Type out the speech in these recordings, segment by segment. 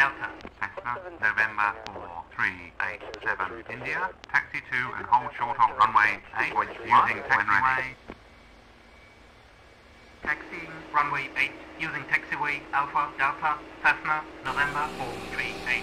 Delta, Cessna, November 4387, India, taxi 2 and hold short on runway 8 using taxiway. Taxiing runway 8 using taxiway Alpha, Delta, Cessna, November 438.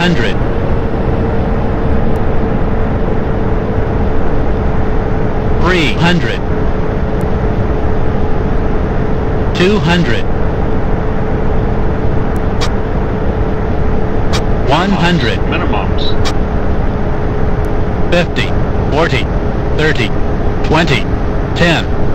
100. 300. 200. 100. Minimums. 50. 40. 30. 20. 10.